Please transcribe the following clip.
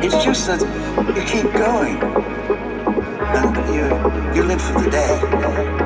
It's just that you keep going and you live for the day.